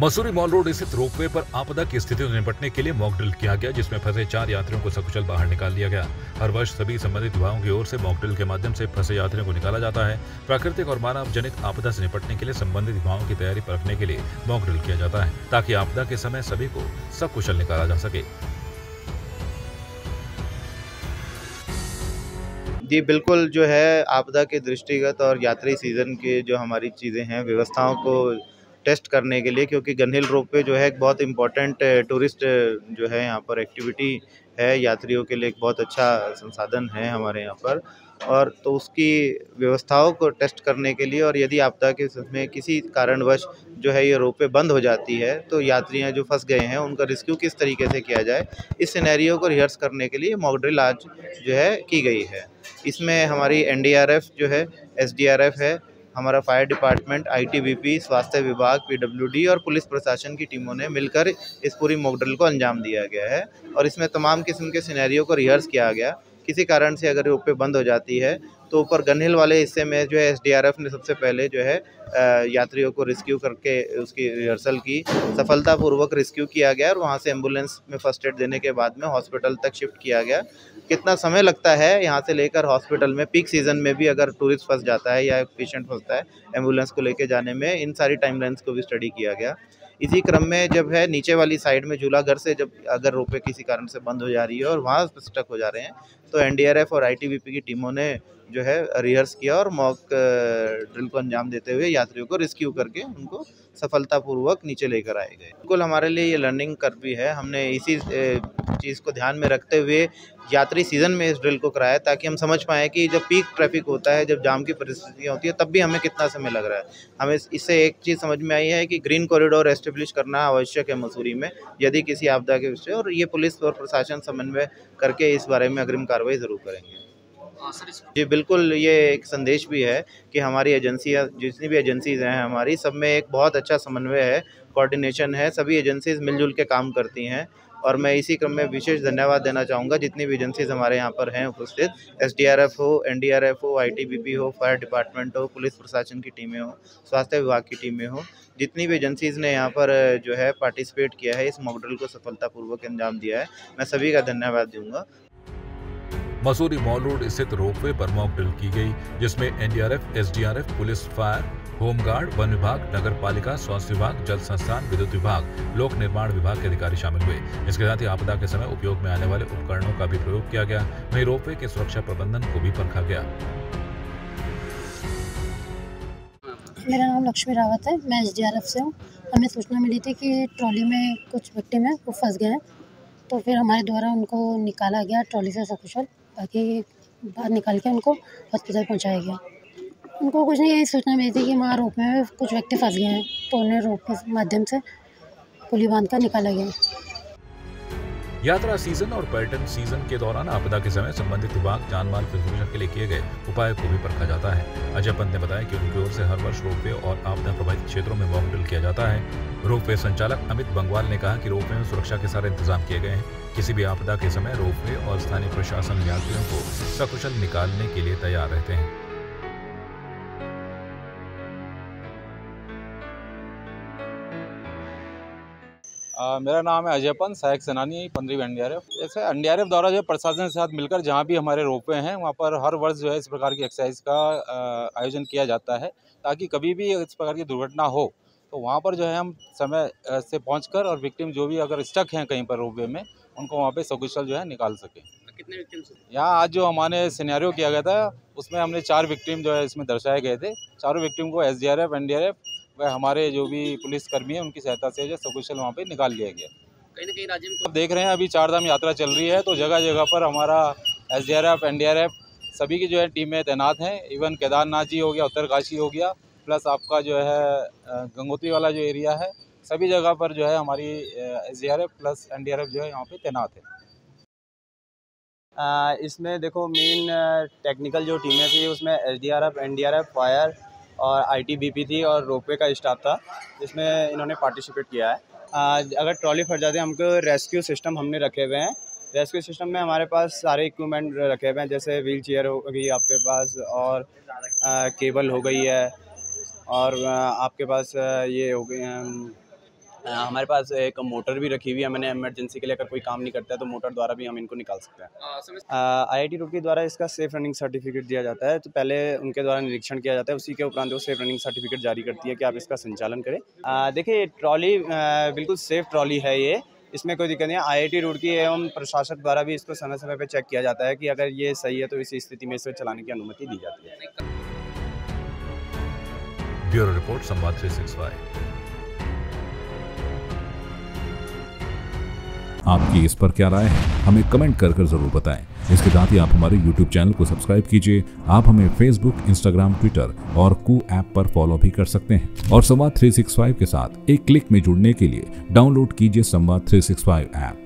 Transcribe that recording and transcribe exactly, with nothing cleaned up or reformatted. Mussoorie mall road स्थित ropeway पर आपदा की स्थिति से निपटने के लिए मॉक ड्रिल किया गया, जिसमें फंसे चार यात्रियों को सकुशल बाहर निकाल लिया गया। हर वर्ष सभी संबंधित विभागों की ओर से मॉक ड्रिल के माध्यम से फंसे यात्रियों को निकाला जाता है। प्राकृतिक और मानव जनित आपदा से निपटने के लिए संबंधित विभागों की तैयारी परखने के लिए मॉक ड्रिल किया जाता है, ताकि आपदा के समय सभी को सकुशल निकाला जा सके। जी बिल्कुल, जो है आपदा के दृष्टिगत और यात्री सीजन के जो हमारी चीज़ें हैं व्यवस्थाओं को टेस्ट करने के लिए, क्योंकि गनहिल रोपवे जो है एक बहुत इम्पॉर्टेंट टूरिस्ट जो है यहाँ पर एक्टिविटी है, यात्रियों के लिए एक बहुत अच्छा संसाधन है हमारे यहाँ पर, और तो उसकी व्यवस्थाओं को टेस्ट करने के लिए, और यदि आपदा के समय किसी कारणवश जो है ये रोपवे बंद हो जाती है तो यात्रियाँ जो फंस गए हैं उनका रेस्क्यू किस तरीके से किया जाए, इस सिनेरियो को रिहर्स करने के लिए मॉक ड्रिल आज जो है की गई है। इसमें हमारी एनडीआरएफ जो है, एसडीआरएफ है, हमारा फायर डिपार्टमेंट, आईटीबीपी, स्वास्थ्य विभाग, पीडब्ल्यूडी और पुलिस प्रशासन की टीमों ने मिलकर इस पूरी मॉक ड्रिल को अंजाम दिया गया है, और इसमें तमाम किस्म के सिनेरियो को रिहर्स किया गया। किसी कारण से अगर रोपवे बंद हो जाती है तो ऊपर गनहिल वाले हिस्से में जो है एसडीआरएफ ने सबसे पहले जो है यात्रियों को रेस्क्यू करके उसकी रिहर्सल की, सफलतापूर्वक रेस्क्यू किया गया और वहाँ से एम्बुलेंस में फर्स्ट एड देने के बाद में हॉस्पिटल तक शिफ्ट किया गया। कितना समय लगता है यहाँ से लेकर हॉस्पिटल में, पीक सीजन में भी अगर टूरिस्ट फंस जाता है या पेशेंट फंसता है एम्बुलेंस को लेके जाने में, इन सारी टाइमलाइंस को भी स्टडी किया गया। इसी क्रम में जब है नीचे वाली साइड में झूलाघर से जब अगर रोपवे किसी कारण से बंद हो जा रही है और वहाँ स्टक हो जा रहे हैं तो एनडीआरएफ और आईटीबीपी की टीमों ने जो है रिहर्स किया और मॉक ड्रिल को अंजाम देते हुए यात्रियों को रेस्क्यू करके उनको सफलतापूर्वक नीचे लेकर आए गए। बिल्कुल हमारे लिए ये लर्निंग कर भी है, हमने इसी चीज़ को ध्यान में रखते हुए यात्री सीज़न में इस ड्रिल को कराया, ताकि हम समझ पाएँ कि जब पीक ट्रैफिक होता है, जब जाम की परिस्थितियाँ होती है, तब भी हमें कितना समय लग रहा है। हमें इससे एक चीज़ समझ में आई है कि ग्रीन कॉरिडोर एस्टेब्लिश करना आवश्यक है मसूरी में यदि किसी आपदा के विषय, और ये पुलिस और प्रशासन समन्वय करके इस बारे में अग्रिम कार्रवाई ज़रूर करेंगे। जी बिल्कुल, ये एक संदेश भी है कि हमारी एजेंसियाँ, जितनी भी एजेंसीज़ हैं हमारी, सब में एक बहुत अच्छा समन्वय है, कोऑर्डिनेशन है, सभी एजेंसीज़ मिलजुल के काम करती हैं, और मैं इसी क्रम में विशेष धन्यवाद देना चाहूँगा जितनी भी एजेंसीज़ हमारे यहाँ पर हैं उपस्थित, एसडीआरएफ हो, एनडीआरएफ हो, आईटीबीपी हो, फायर डिपार्टमेंट हो, पुलिस प्रशासन की टीमें हो, स्वास्थ्य विभाग की टीमें हो, जितनी भी एजेंसीज़ ने यहाँ पर जो है पार्टिसिपेट किया है, इस मॉक ड्रिल को सफलतापूर्वक अंजाम दिया है, मैं सभी का धन्यवाद दूँगा। मसूरी मॉल रोड स्थित रोपवे पर मॉक ड्रिल की गई, जिसमें NDRF, SDRF, police, fire, home guard, वन विभाग, नगर पालिका, स्वास्थ्य विभाग, जल संस्थान, विद्युत विभाग, लोक निर्माण विभाग के अधिकारी शामिल हुए। इसके साथ ही आपदा के समय उपयोग में आने वाले उपकरणों का भी प्रयोग किया गया। वहीं रोपवे के सुरक्षा प्रबंधन को भी परखा गया। मेरा नाम लक्ष्मी रावत है, मैं एसडीआरएफ से हूँ। हमें सूचना मिली थी कि ट्रॉली में कुछ व्यक्ति में वो फंस गए, तो फिर हमारे द्वारा उनको निकाला गया ट्रॉली से सकुशल, बाकी बाहर निकाल के उनको हॉस्पिटल पहुंचाया गया। उनको कुछ नहीं, यही सूचना मिली थी कि वहाँ रोपवे में कुछ व्यक्ति फंस गए हैं, तो उन्हें रोपवे के माध्यम से पुली बांध कर निकाला गया। यात्रा सीजन और पर्यटन सीजन के दौरान आपदा के समय संबंधित विभाग जानमाल के संरक्षण के लिए किए गए उपाय को भी परखा जाता है। अजय पंत ने बताया कि उनकी ओर से हर वर्ष रोपवे और आपदा प्रभावित क्षेत्रों में मॉक ड्रिल किया जाता है। रोपवे संचालक अमित बंगवाल ने कहा कि रोपवे में सुरक्षा के सारे इंतजाम किए गए हैं। किसी भी आपदा के समय रोपवे और स्थानीय प्रशासन यात्रियों को सकुशल निकालने के लिए तैयार रहते हैं। Uh, मेरा नाम है अजय पंत, सहायक सेनानी पंद्रहवीं एनडीआरएफ। जैसे एनडीआरएफ द्वारा जो है प्रशासन के साथ मिलकर जहाँ भी हमारे रोपवे हैं वहाँ पर हर वर्ष जो है इस प्रकार की एक्सरसाइज का uh, आयोजन किया जाता है, ताकि कभी भी इस प्रकार की दुर्घटना हो तो वहाँ पर जो है हम समय से पहुँचकर और विक्टिम जो भी अगर स्टक हैं कहीं पर रोपवे में, उनको वहाँ पर सकुशल जो है निकाल सकें। कितने विक्टिम? यहाँ आज जो हमारे सिनेरियो किया गया था उसमें हमने चार विक्टिम जो है इसमें दर्शाए गए थे। चारों विक्टिम को एसडीआरएफ, एनडीआरएफ वह हमारे जो भी पुलिसकर्मी हैं उनकी सहायता से जो सकुशल वहाँ पे निकाल लिया गया। कहीं ना कहीं राज्य में आप देख रहे हैं अभी चारधाम यात्रा चल रही है, तो जगह जगह पर हमारा एसडीआरएफ, एनडीआरएफ सभी की जो है टीमें तैनात हैं। इवन केदारनाथ जी हो गया, उत्तरकाशी हो गया, प्लस आपका जो है गंगोत्री वाला जो एरिया है, सभी जगह पर जो है हमारी एसडीआरएफ प्लस एनडीआरएफ जो है यहाँ पर तैनात है। आ, इसमें देखो मेन टेक्निकल जो टीमें थी उसमें एसडीआरएफ, एनडीआरएफ, फायर और आईटीबीपी थी और रोपवे का स्टाफ था, जिसमें इन्होंने पार्टिसिपेट किया है। आज अगर ट्रॉली फट जाती है, हमको रेस्क्यू सिस्टम हमने रखे हुए हैं। रेस्क्यू सिस्टम में हमारे पास सारे इक्विपमेंट रखे हुए हैं, जैसे व्हील चेयर हो गई आपके पास, और आ, केबल हो गई है, और आ, आपके पास ये हो गई हमारे पास एक मोटर भी रखी हुई है मैंने इमरजेंसी के लिए, अगर कोई काम नहीं करता है तो मोटर द्वारा भी हम इनको निकाल सकते हैं। आईआईटी रुड़की द्वारा इसका सेफ रनिंग सर्टिफिकेट दिया जाता है, तो पहले उनके द्वारा निरीक्षण किया जाता है, उसी के उपरांत वो सेफ रनिंग सर्टिफिकेट जारी करती है कि आप इसका संचालन करें। देखिए ट्रॉली बिल्कुल सेफ ट्रॉली है ये, इसमें कोई दिक्कत नहीं है। आईआईटी रुड़की एवं प्रशासक द्वारा भी इसको समय समय पर चेक किया जाता है कि अगर ये सही है तो इस स्थिति में इसको चलाने की अनुमति दी जाती है। ब्यूरो रिपोर्ट संवाद तीन सौ पैंसठ। आपकी इस पर क्या राय है हमें कमेंट कर कर जरूर बताएं। इसके साथ ही आप हमारे यूट्यूब चैनल को सब्सक्राइब कीजिए। आप हमें फेसबुक, इंस्टाग्राम, ट्विटर और कू ऐप पर फॉलो भी कर सकते हैं। और संवाद तीन सौ पैंसठ के साथ एक क्लिक में जुड़ने के लिए डाउनलोड कीजिए संवाद तीन सौ पैंसठ ऐप।